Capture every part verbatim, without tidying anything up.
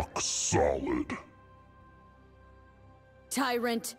rock solid. Tyrant.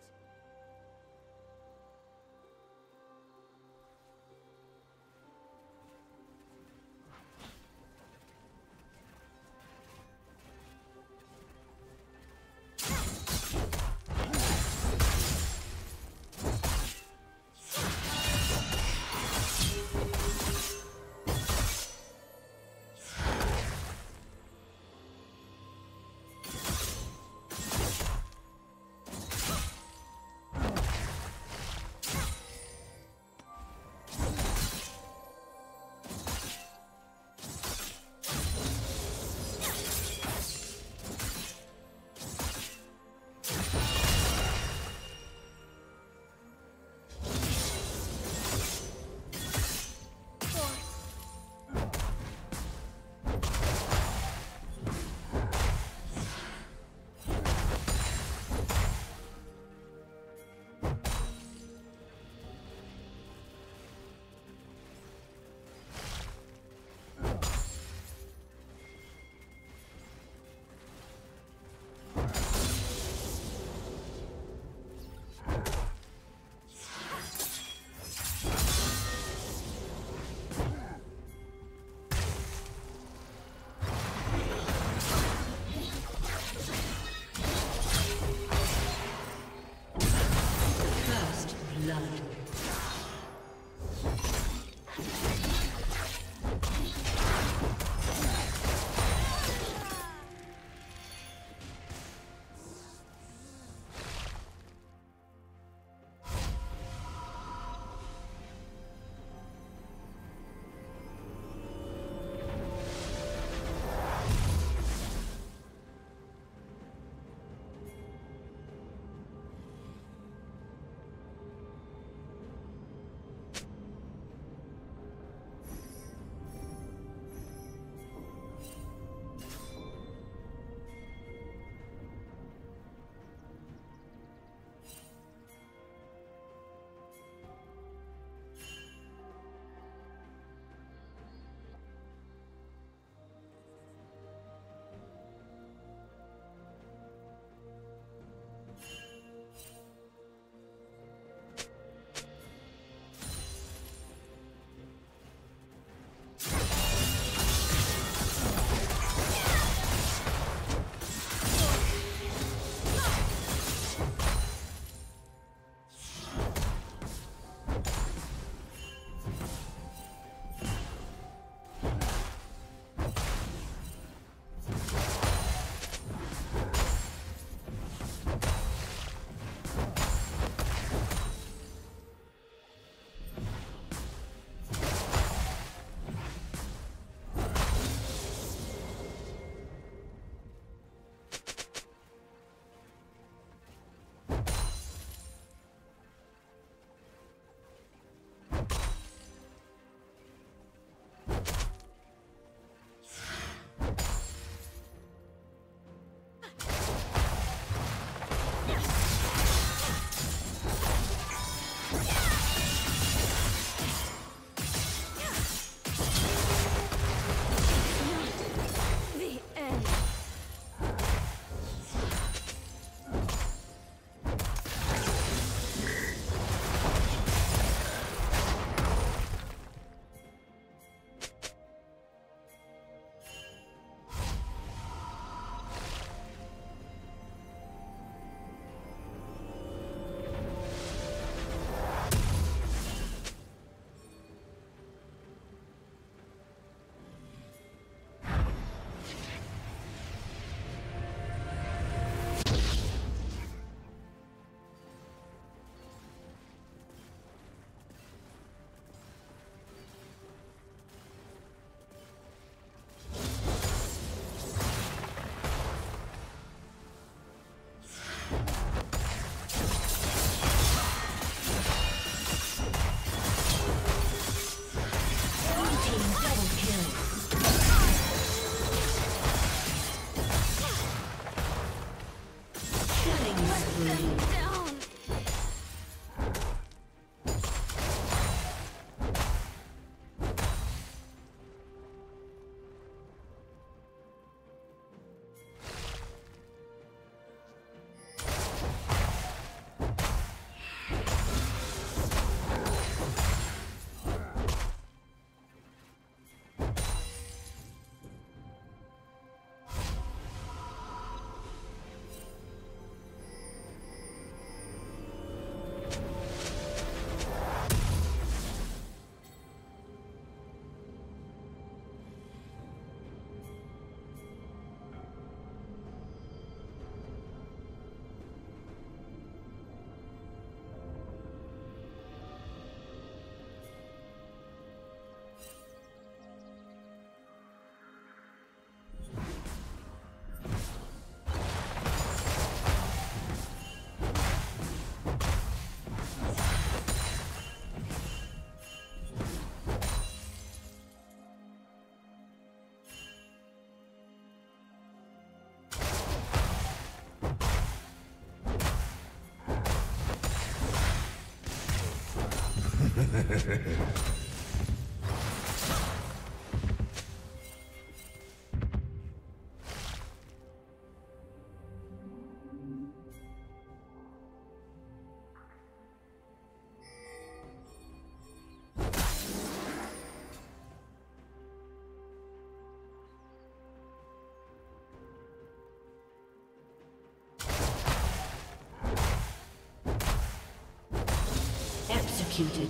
Executed.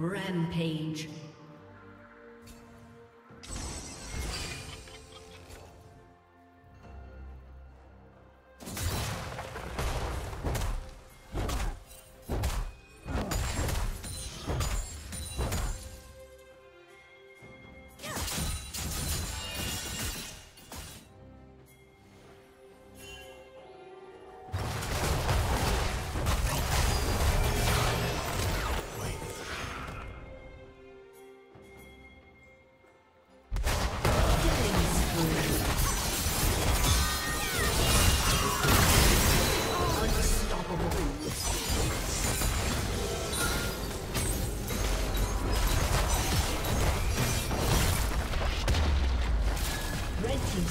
Rampage. Red Team's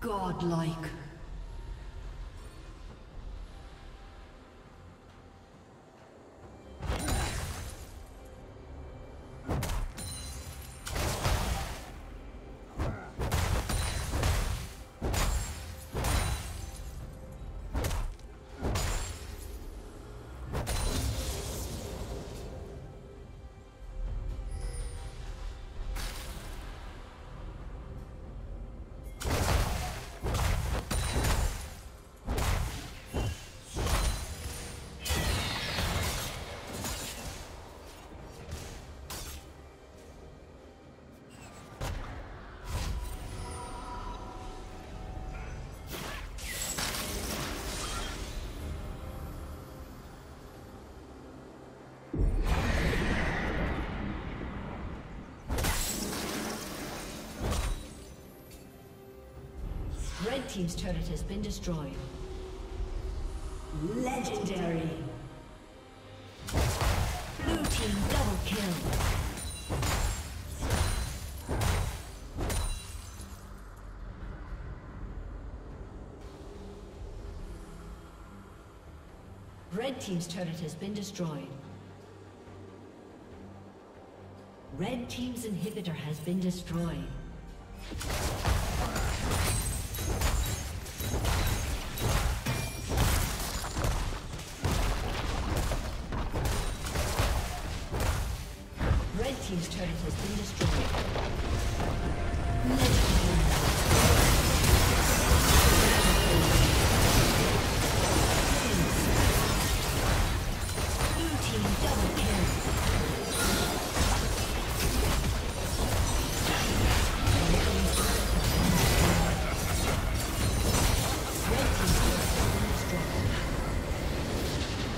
Godlike. Red Team's turret has been destroyed. Legendary. Blue Team double kill. Red Team's turret has been destroyed. Red Team's inhibitor has been destroyed. Red Team's turret has been destroyed. Legendary. Double kill.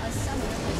A summoner.